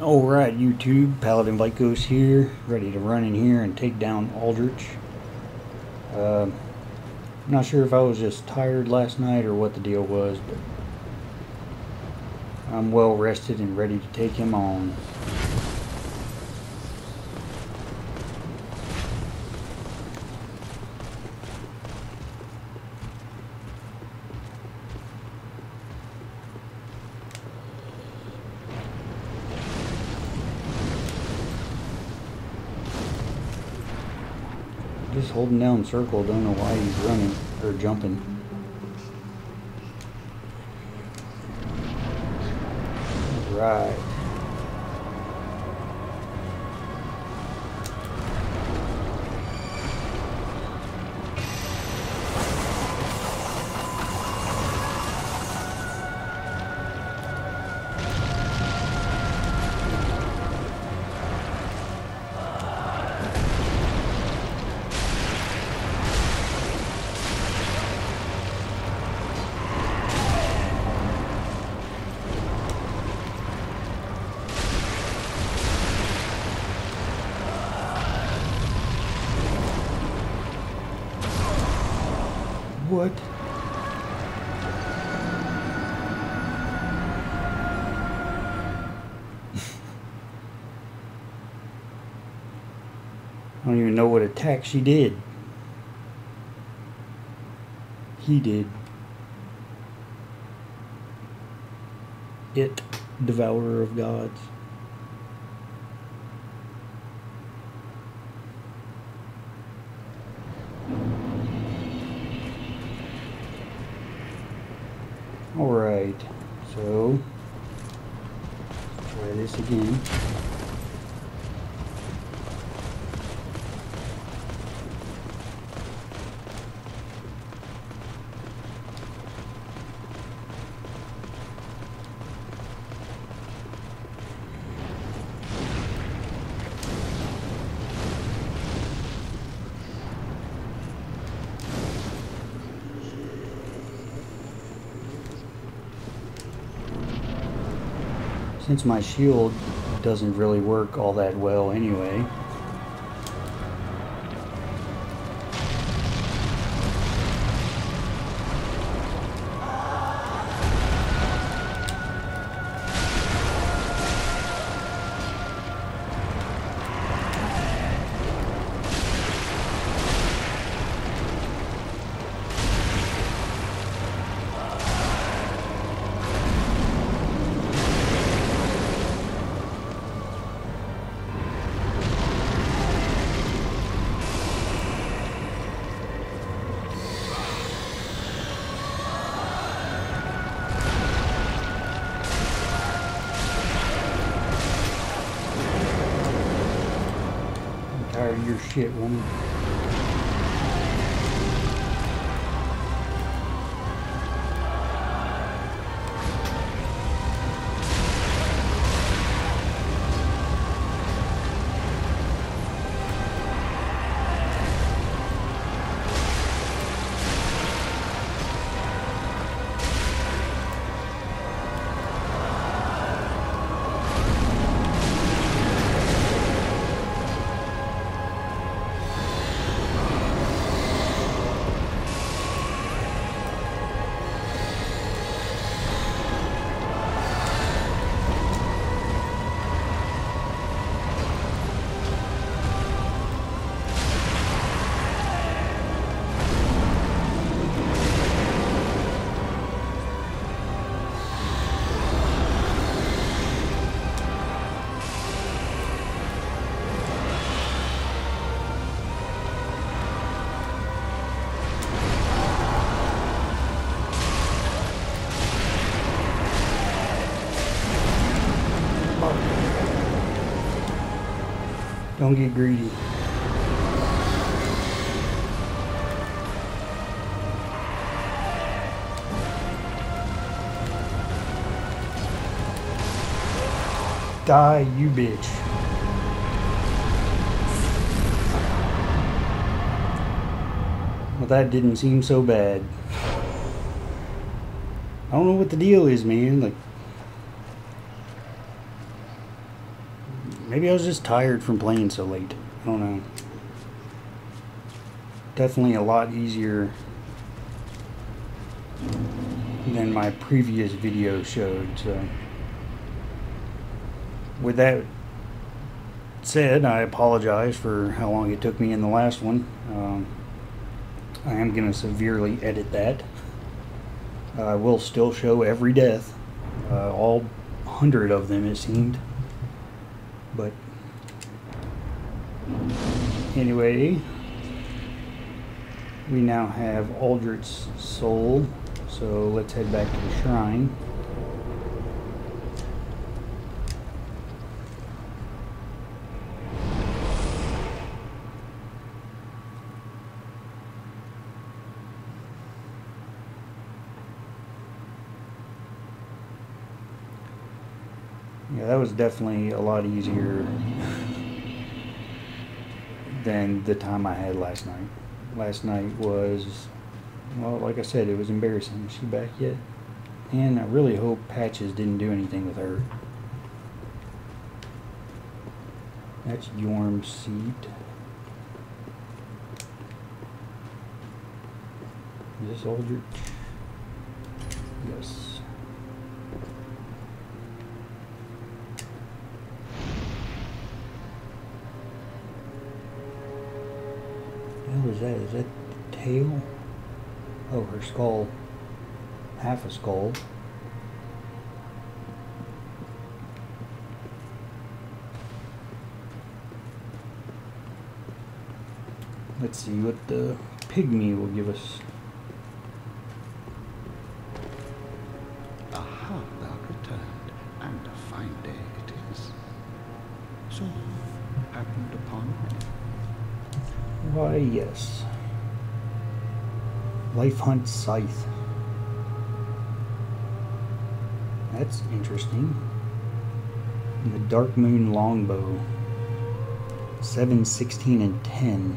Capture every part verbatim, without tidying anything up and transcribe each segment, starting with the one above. Alright YouTube, Paladin Vikos here, ready to run in here and take down Aldrich. Uh, I'm not sure if I was just tired last night or what the deal was, but I'm well rested and ready to take him on. Just holding down circle, don't know why he's running or jumping. Right. What? I don't even know what attack she did. He did. It, devourer of gods. Alright, so try this again. Since my shield doesn't really work all that well anyway. Tired of your shit, woman. Don't get greedy. Die, you bitch. Well, that didn't seem so bad. I don't know what the deal is, man. Like, Maybe I was just tired from playing so late. I don't know. Definitely a lot easier than my previous video showed. So, with that said, I apologize for how long it took me in the last one. Um, I am going to severely edit that. Uh, I will still show every death, uh, all hundred of them it seemed. But anyway, we now have Aldrich's soul, so let's head back to the shrine. Yeah, that was definitely a lot easier than the time I had last night. Last night was, well, like I said, it was embarrassing. Is she back yet? And I really hope Patches didn't do anything with her. That's Yorm's seat. Is this Aldrich? Yes. Is that? Is that the tail? Oh, her skull. Half a skull. Let's see what the pygmy will give us. Aha, thou returned, and a fine day it is. So happened upon me. Why, yes. Life Hunt Scythe. That's interesting. And the Dark Moon Longbow. seven, sixteen, and ten.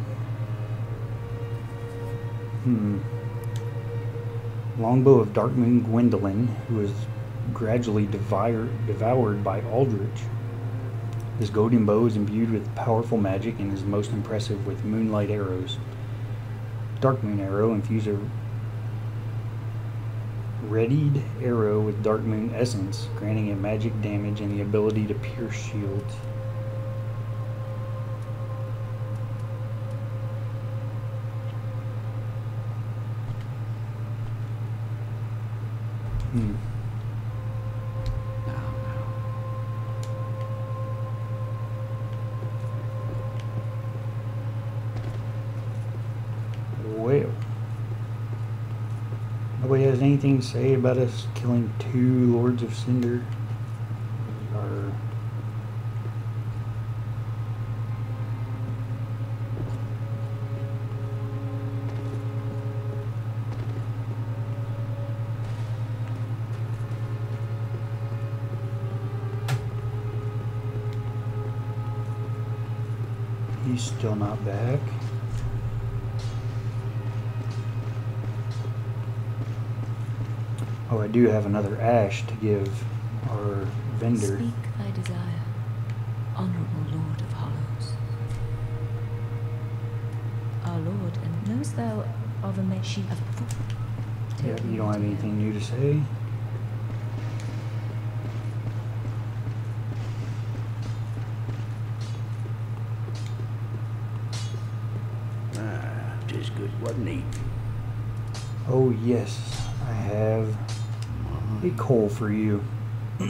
Hmm. Longbow of Dark Moon Gwendolyn, who was gradually devour devoured by Aldrich. His golden bow is imbued with powerful magic and is most impressive with moonlight arrows. Dark Moon arrow infuse a readied arrow with Dark Moon Essence, granting it magic damage and the ability to pierce shields. Hmm. Anything say about us killing two Lords of Cinder? Or he's still not back. Oh, I do have another ash to give our vendor. Speak thy desire, Honorable Lord of Hollows. Our Lord, and knows thou of a mention of food. Yeah, you don't have anything new to say. Ah, tis good, wasn't he? Oh, yes. I have a coal for you. Look,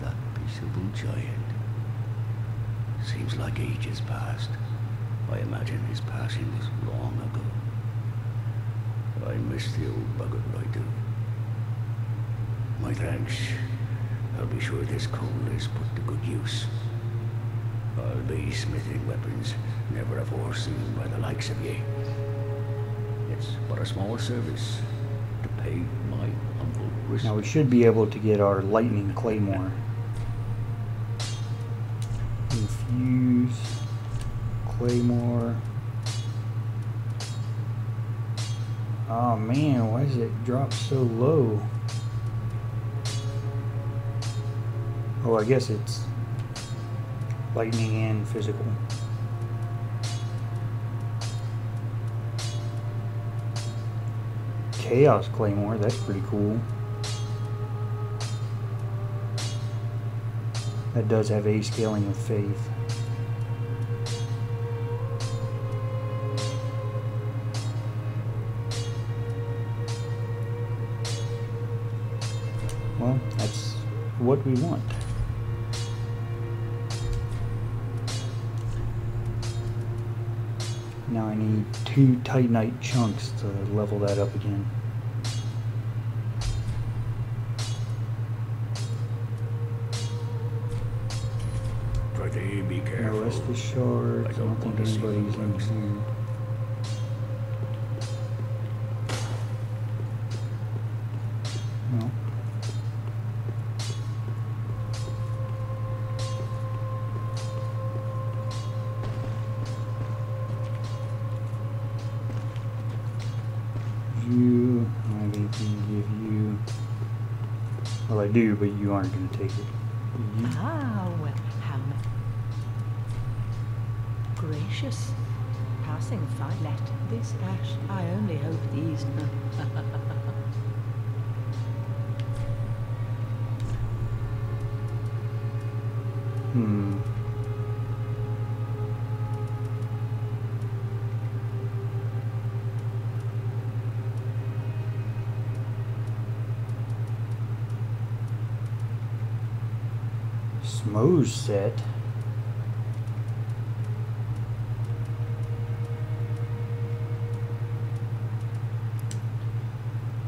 that peaceable giant. Seems like ages past. I imagine his passing was long ago. I miss the old bugger, I do. My thanks. I'll be sure this coal is put to good use. I'll be smithing weapons never afore seen by the likes of ye. It's but a small service to pay my humble respect. Now we should be able to get our lightning claymore. Infuse claymore. Oh man, why does it drop so low? Oh, I guess it's lightning and physical. Chaos claymore, that's pretty cool. That does have a scaling with faith. Well, that's what we want. Now I need two Titanite chunks to level that up again. Try to be careful. Now rest the shards. I don't think anybody's in here. No. Do, but you aren't going to take it. Mm-hmm. Ah, welcome. Gracious. Passing far let this ash. I only hope these. hmm. Smogh's set.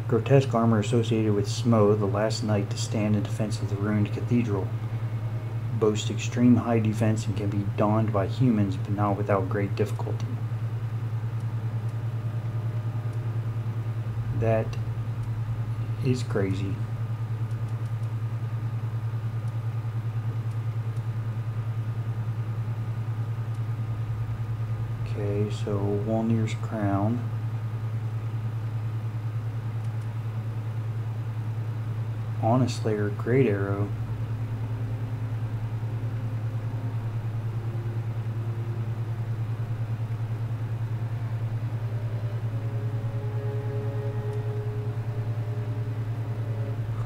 Grotesque armor associated with Smough, the last knight to stand in defense of the ruined cathedral. Boasts extreme high defense and can be donned by humans, but not without great difficulty. That is crazy. So Walnir's crown. Ornstein, great arrow.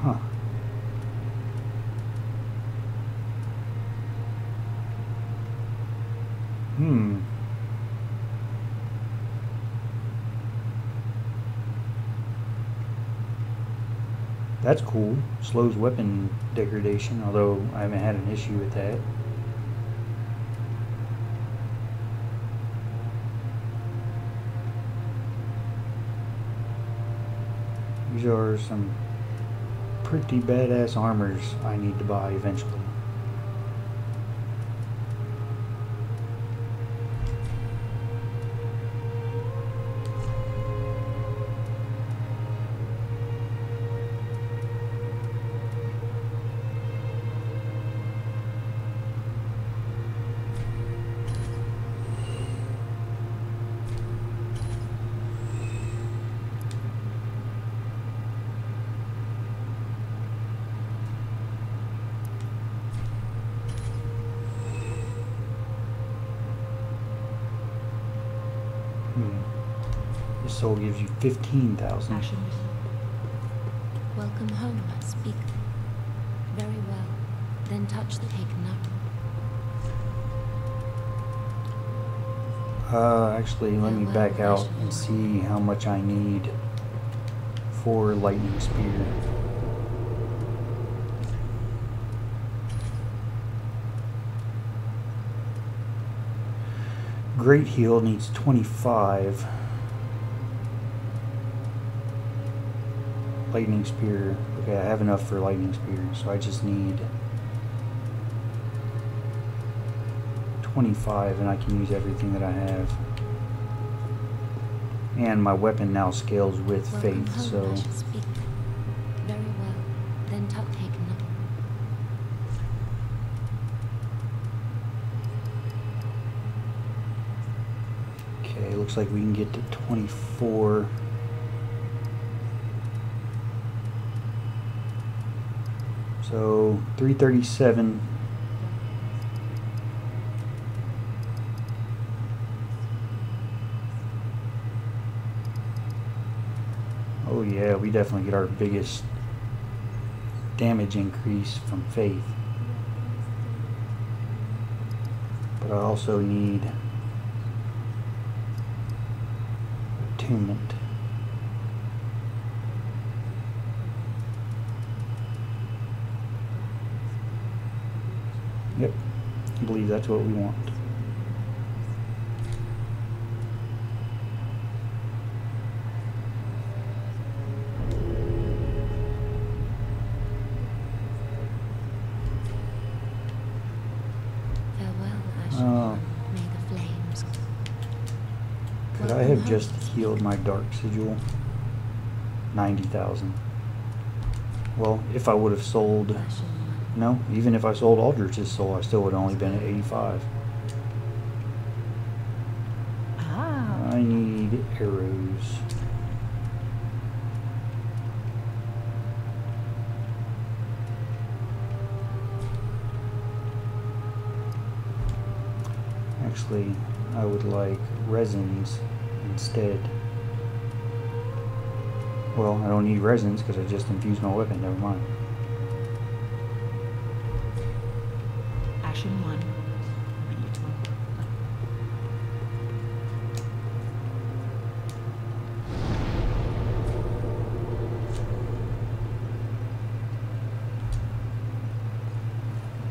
Huh. Hmm. That's cool. Slows weapon degradation, although I haven't had an issue with that. These are some pretty badass armors I need to buy eventually. Gives you fifteen thousand. Ashen, welcome home. Speak very well. Then touch the cake now. Uh, actually, let me back out and see how much I need for Lightning Spear. Great Heal needs twenty-five. Lightning Spear. Okay, I have enough for Lightning Spear, so I just need twenty-five, and I can use everything that I have. And my weapon now scales with faith, so. I should speak very well. Then talk take nothing. Okay, looks like we can get to twenty-four. So three thirty-seven yeah, we definitely get our biggest damage increase from Faith. But I also need attunement. Yep, I believe that's what we want. Just healed my dark sigil ninety thousand. Well, if I would have sold, no, even if I sold Aldrich's soul, I still would have only been at eighty-five. Ah. I need arrows. Actually, I would like resins instead. Well, I don't need resins because I just infused my weapon. Never mind. Ashen one.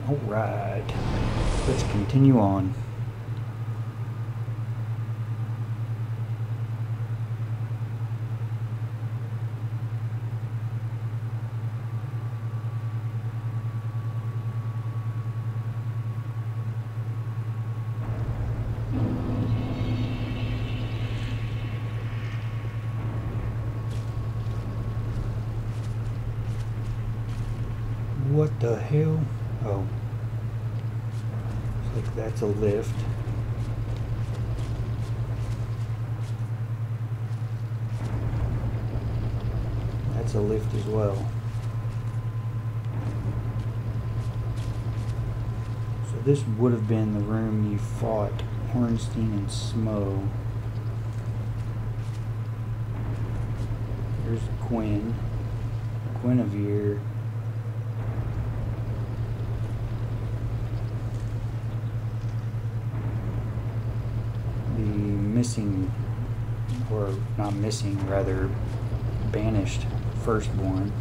All right. Let's continue on. What the hell? Oh. Looks like that's a lift. That's a lift as well. So this would have been the room you fought Ornstein and Smough. There's Gwyn. Gwynevere. Missing, or not missing, rather banished firstborn.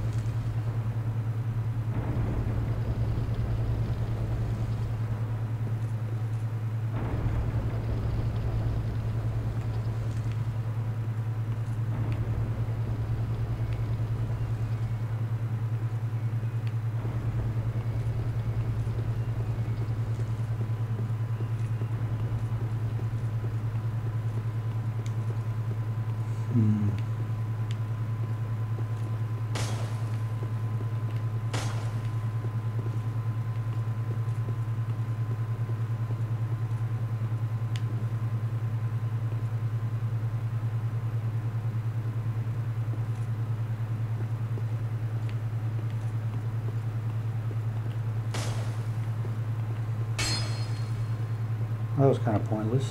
That was kind of pointless.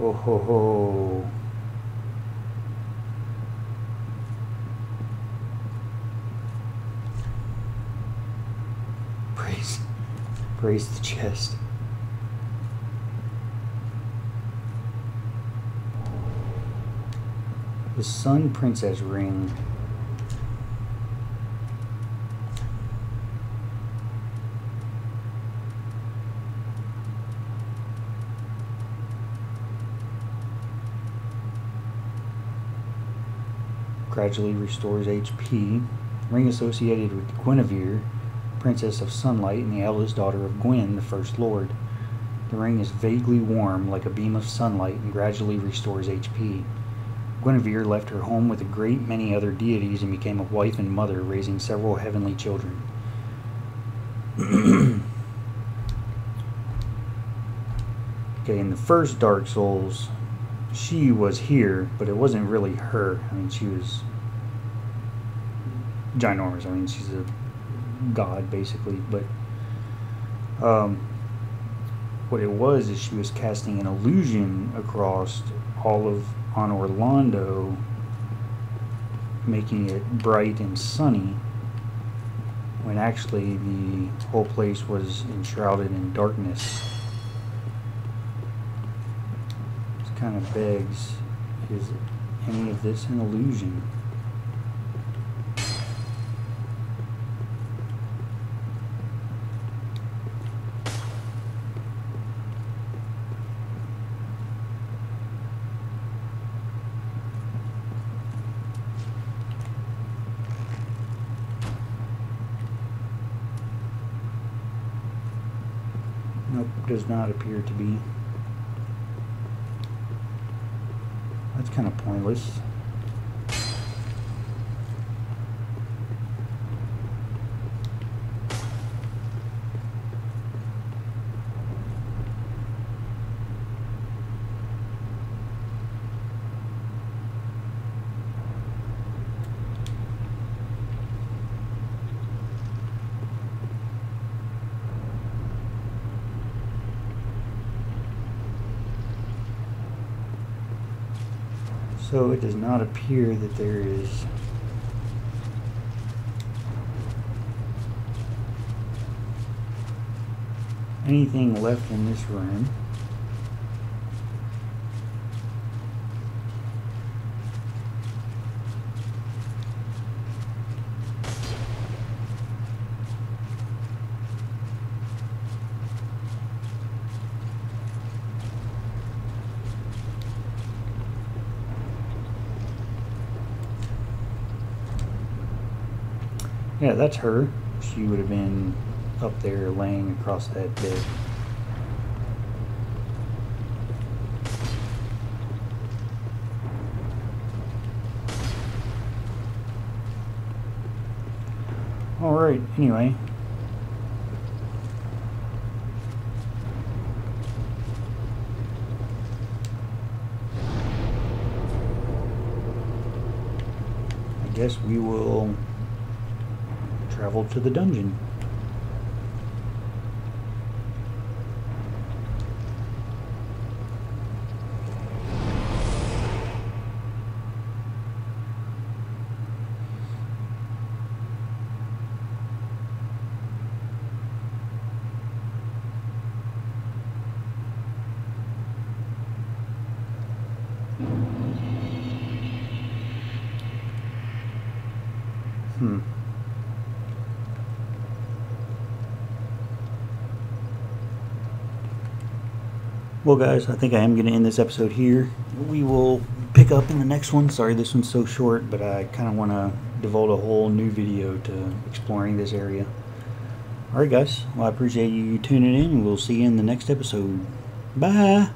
Oh ho ho. Raise the chest. The Sun Princess Ring. Gradually restores H P. Ring associated with Quinevere, Princess of Sunlight and the eldest daughter of Gwyn, the First Lord. The ring is vaguely warm, like a beam of sunlight, and gradually restores H P. Gwynevere left her home with a great many other deities and became a wife and mother, raising several heavenly children. Okay, in the first Dark Souls, she was here, but it wasn't really her. I mean, she was ginormous. I mean, she's a god, basically. But um, what it was is she was casting an illusion across all of Anor Londo, making it bright and sunny, when actually the whole place was enshrouded in darkness. This kind of begs, is any of this an illusion? Does not appear to be. That's kind of pointless. So it does not appear that there is anything left in this room. Yeah, that's her. She would have been up there laying across that bed. Alright, anyway. I guess we will travel to the dungeon. Hmm. Well, guys, I think I am going to end this episode here. We will pick up in the next one. Sorry this one's so short, but I kind of want to devote a whole new video to exploring this area. Alright, guys. Well, I appreciate you tuning in, and we'll see you in the next episode. Bye!